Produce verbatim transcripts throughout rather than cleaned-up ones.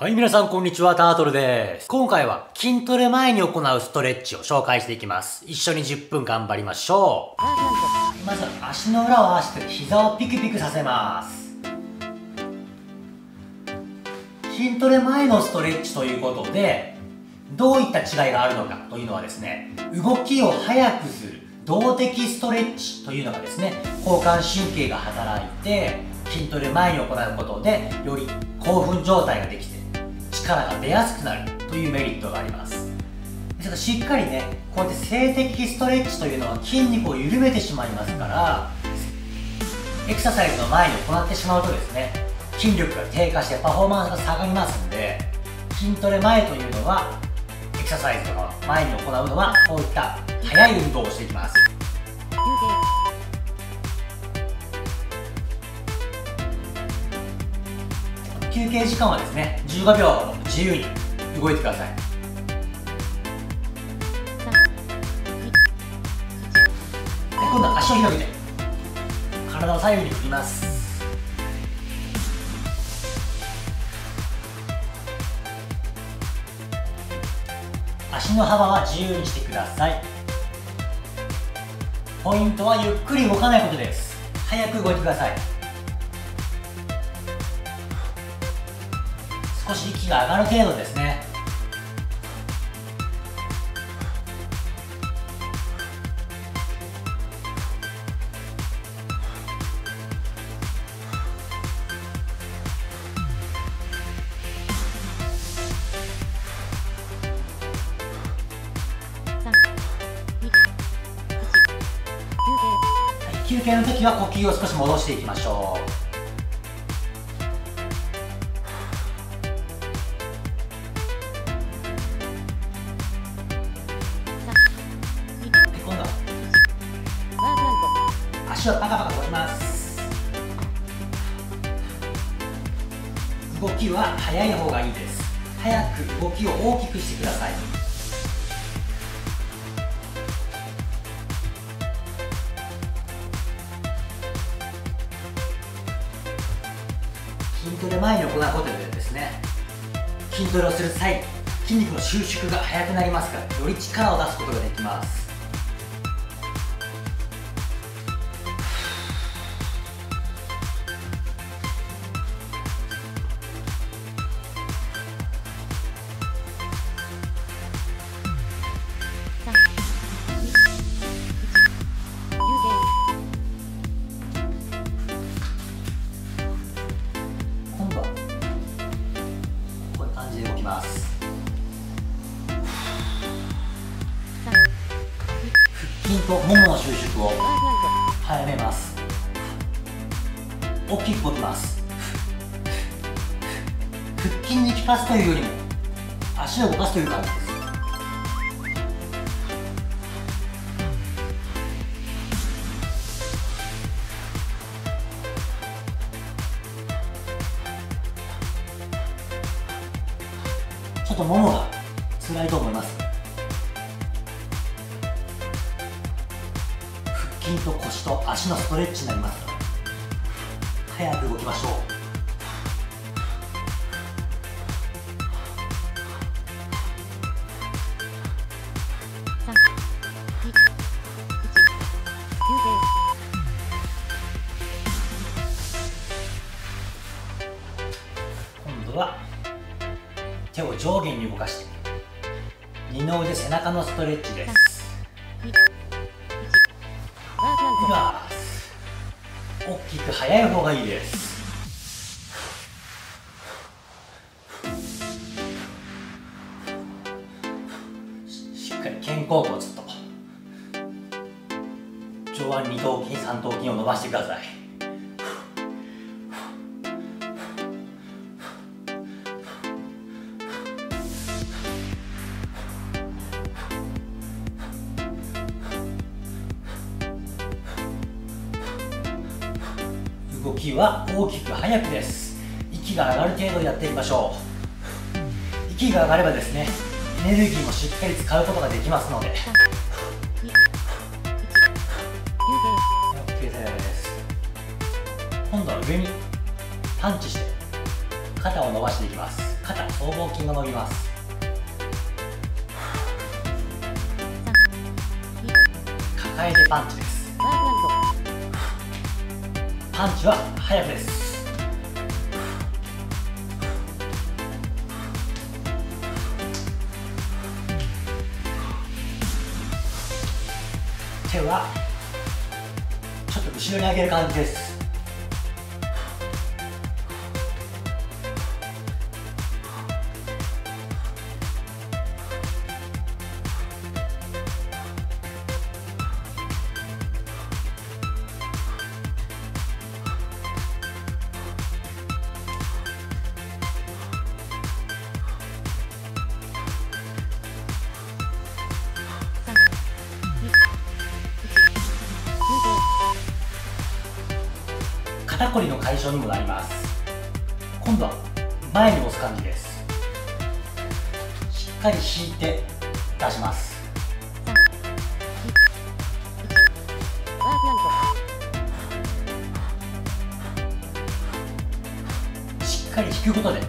はい、皆さんこんにちは、タートルです。今回は筋トレ前に行うストレッチを紹介していきます。一緒にじゅっぷん頑張りましょう。まず足の裏を合わせて膝をピクピクさせます。筋トレ前のストレッチということで、どういった違いがあるのかというのはですね、動きを速くする動的ストレッチというのがですね、交感神経が働いて、筋トレ前に行うことでより興奮状態ができて、力が出やすくなるというメリットがあります。ちょっとしっかりね、こうやって静的ストレッチというのは筋肉を緩めてしまいますから、エクササイズの前に行ってしまうとですね、筋力が低下してパフォーマンスが下がりますので、筋トレ前というのはエクササイズとか前に行うのはこういった速い運動をしていきます。休憩時間はですね、じゅうごびょう自由に動いてください。今度は足を広げて体を左右に振ります。足の幅は自由にしてください。ポイントはゆっくり動かないことです。早く動いてください。少し息が上がる程度ですね。休憩の時は呼吸を少し戻していきましょう。足をパカパカ動きます。動きは速い方がいいです。早く動きを大きくしてください。筋トレ前に行うことでですね、筋トレをする際、筋肉の収縮が速くなりますから、より力を出すことができます。腹筋とももの収縮を早めます。大きく動きます。腹筋に効かすというよりも足を動かすという感じです。ちょっとももが辛いと思います。腹筋と腰と足のストレッチになります。早く動きましょう。今度は手を上下に動かして、二の腕背中のストレッチです。大きく速い方がいいです。しっかり肩甲骨と上腕二頭筋三頭筋を伸ばしてください。動きは大きく速くです。息が上がる程度やってみましょう。息が上がればですね、エネルギーもしっかり使うことができますので、OKです。今度は上にパンチして肩を伸ばしていきます。肩僧帽筋が伸びます。抱えてパンチです。パンチは速くです。手はちょっと後ろに上げる感じです。肩こりの解消にもなります。今度は前に押す感じです。しっかり引いて出します。しっかり引くことで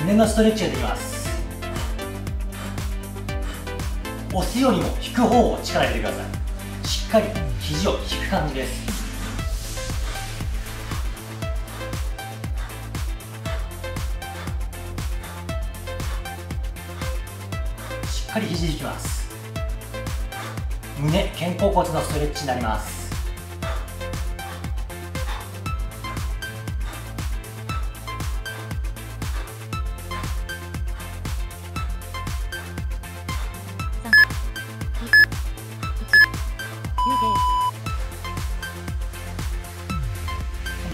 胸のストレッチができます。押すよりも引く方を力入れてください。しっかり肘を引く感じです。しっかり肘引きます。胸、肩甲骨のストレッチになります。今度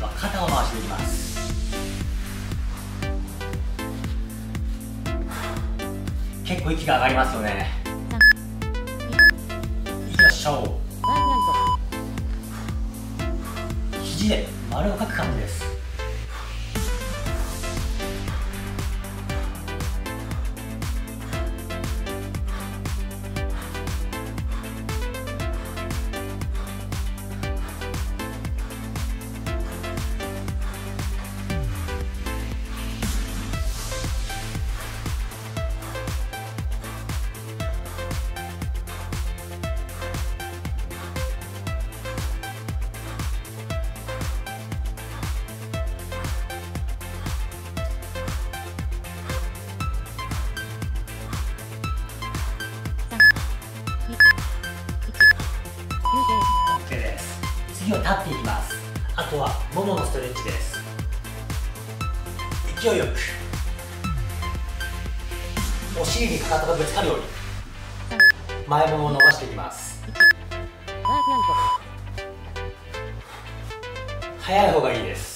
は肩を回していきます。結構息が上がりますよね。いきましょう。肘で丸を描く感じです。次は立っていきます。あとはもものストレッチです。勢いよくお尻にかかとがぶつかるように前ももを伸ばしていきます。速い方がいいです。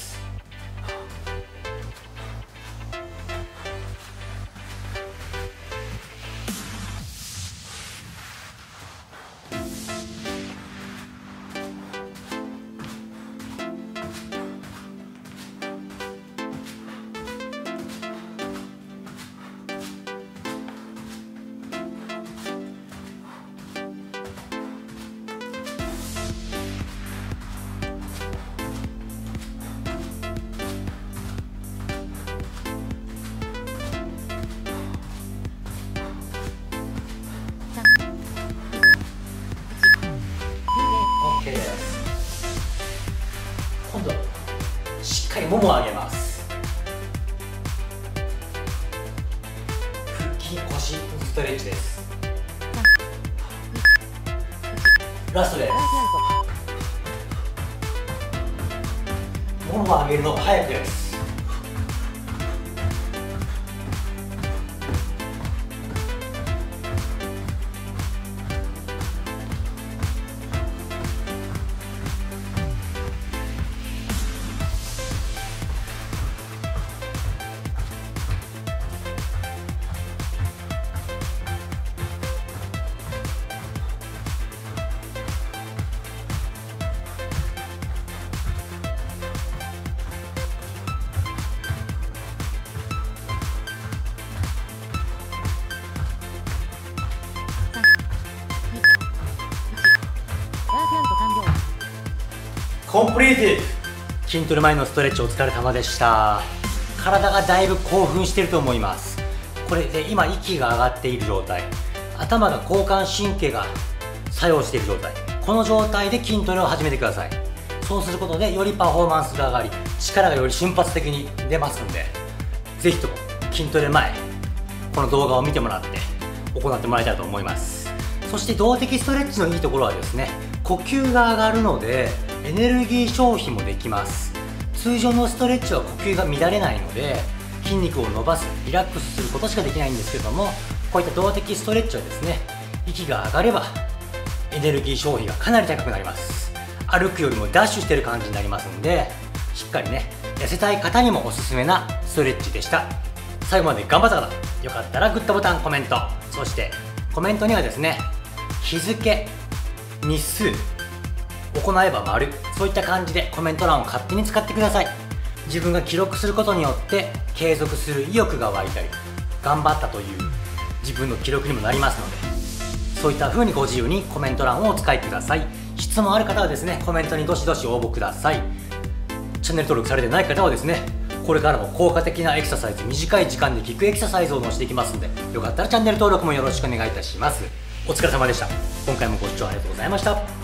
今度はしっかりももを上げます。腹筋、腰のストレッチです。ラストです。ももを上げるのが早くです。コンプリート。筋トレ前のストレッチお疲れ様でした。体がだいぶ興奮してると思います。これで今息が上がっている状態、頭が交感神経が作用している状態、この状態で筋トレを始めてください。そうすることでよりパフォーマンスが上がり、力がより瞬発的に出ますので、是非とも筋トレ前この動画を見てもらって行ってもらいたいと思います。そして動的ストレッチのいいところはですね、呼吸が上がるのでエネルギー消費もできます。通常のストレッチは呼吸が乱れないので筋肉を伸ばす、リラックスすることしかできないんですけども、こういった動的ストレッチはですね、息が上がればエネルギー消費がかなり高くなります。歩くよりもダッシュしてる感じになりますので、しっかりね痩せたい方にもおすすめなストレッチでした。最後まで頑張った方、よかったらグッドボタン、コメント、そしてコメントにはですね、日付、日数、行えば丸、そういった感じでコメント欄を勝手に使ってください。自分が記録することによって継続する意欲が湧いたり、頑張ったという自分の記録にもなりますので、そういった風にご自由にコメント欄をお使いください。質問ある方はですね、コメントにどしどし応募ください。チャンネル登録されてない方はですね、これからも効果的なエクササイズ、短い時間で効くエクササイズを載せていきますので、よかったらチャンネル登録もよろしくお願いいたします。お疲れ様でした。今回もご視聴ありがとうございました。